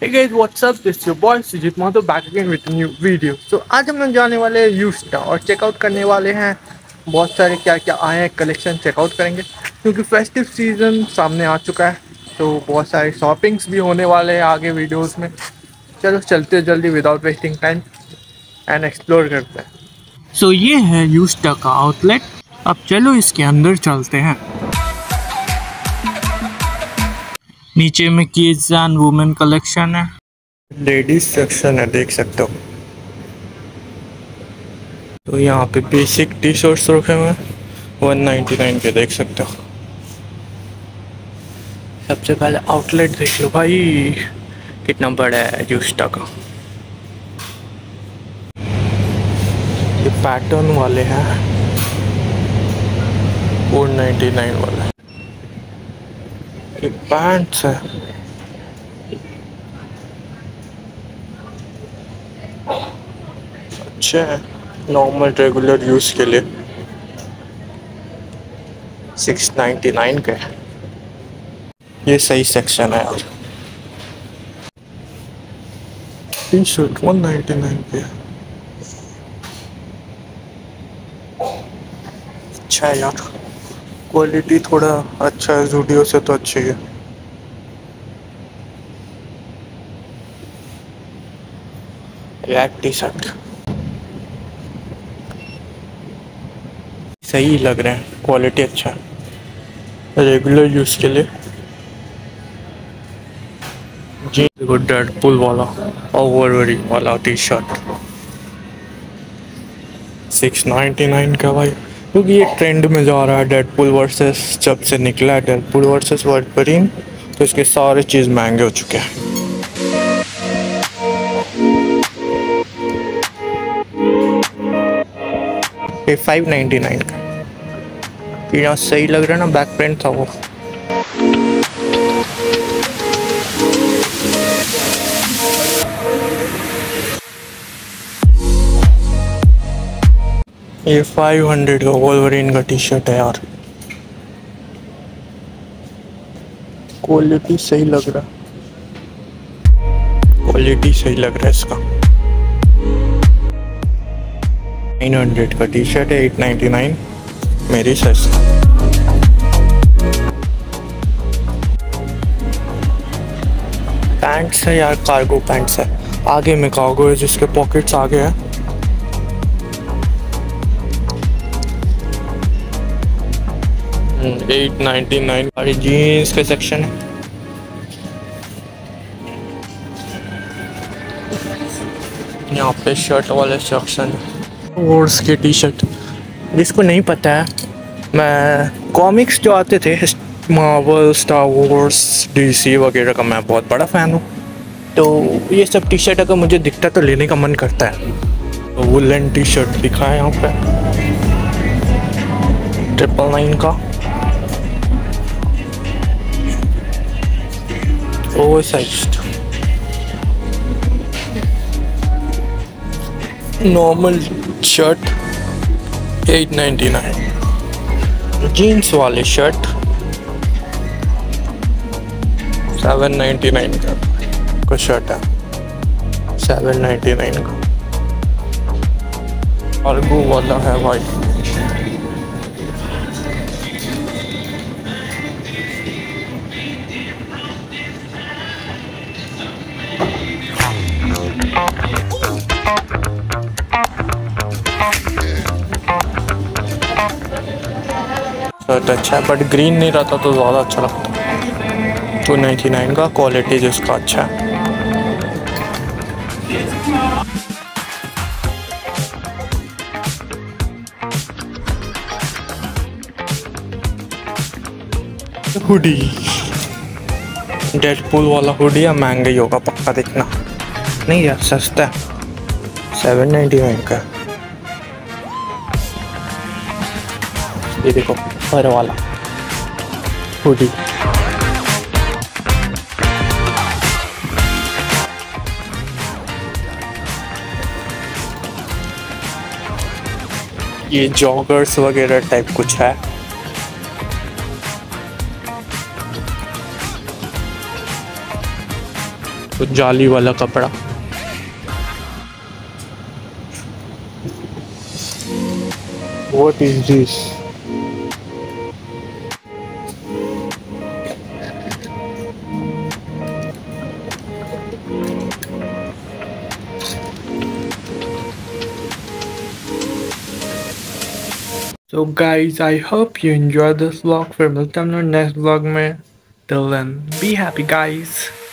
Hey guys, what's up? This is your boy Sujit Mahato back again with new video. तो आज हम लोग जाने वाले हैं यूस्टा और चेकआउट करने वाले हैं बहुत सारे क्या क्या आए हैं कलेक्शन चेकआउट करेंगे, क्योंकि फेस्टिव सीज़न सामने आ चुका है तो बहुत सारे शॉपिंग्स भी होने वाले हैं आगे वीडियोस में। चलो चलते जल्दी without wasting time and explore करते हैं। सो ये है यूस्टा का आउटलेट, अब चलो इसके अंदर चलते हैं। नीचे में किड्स एंड वुमेन कलेक्शन है, लेडीज सेक्शन है देख सकते हो। तो यहाँ पे बेसिक टी शर्ट्स रखे हुए 199 के देख सकते हो। सबसे पहले आउटलेट देख लो भाई, कितना बड़ा है यूस्टा का। ये पैटर्न वाले हैं 499 वाले। ये पैंट्स है, अच्छे हैं नॉर्मल रेगुलर यूज के लिए 699 के। ये सही सेक्शन है यार। टी शर्ट 199 के, अच्छा है यार, क्वालिटी थोड़ा अच्छा है जूडियो से तो अच्छी है। ब्लैक टी शर्ट सही लग रहे हैं, क्वालिटी अच्छा है रेगुलर यूज के लिए। जी देखो डेडपूल वाला और वोल्वरीन वाला टी शर्ट 699 का भाई, क्योंकि ये ट्रेंड में जा रहा है डेडपूल वर्सेस। जब से निकला है डेडपूल वर्सेस वोल्वरीन तो इसके सारे चीज़ महंगे हो चुके हैं। ये 599 का, यहाँ सही लग रहा है ना, बैक प्रिंट था वो। ये 500 का वोल्वरीन का टी शर्ट है यार, क्वालिटी सही लग रहा है, क्वालिटी सही लग रहा है इसका। 900 का टी शर्ट है 899 मेरी साइज का। पैंट्स है यार, कार्गो पैंट्स है, आगे में कार्गो है जिसके पॉकेट्स आगे है। $899 जीन्स का सेक्शन है। यहाँ पे शर्ट वाले सेक्शन है, वॉर्स के टी शर्ट। जिसको नहीं पता है, मैं कॉमिक्स जो आते थे मार्वल, स्टार वॉर्स, डीसी वगैरह का मैं बहुत बड़ा फ़ैन हूँ, तो ये सब टी शर्ट अगर मुझे दिखता तो लेने का मन करता है। तो वुलन टी शर्ट दिखा है यहाँ पे 999 का। ओवरसाइज्ड नॉर्मल शर्ट 899, जीन्स वाले शर्ट 799 का शर्ट है, 799 का। और वो वाला है भाई, शर्ट अच्छा है बट ग्रीन नहीं रहता तो ज़्यादा अच्छा लगता। 299 का, क्वालिटी जिसका अच्छा है। हुडी, डेडपूल वाला हुडी या महंगा ही होगा पक्का, देखना नहीं यार सस्ता है 799 का। ये देखो फर वाला हुडी, ये जॉगर्स वगैरह टाइप कुछ है वो जाली वाला कपड़ा। What is this? So guys, I hope you enjoyed this vlog. फिर मिलते हैं हम नेक्स्ट vlog में। Till then, be happy guys.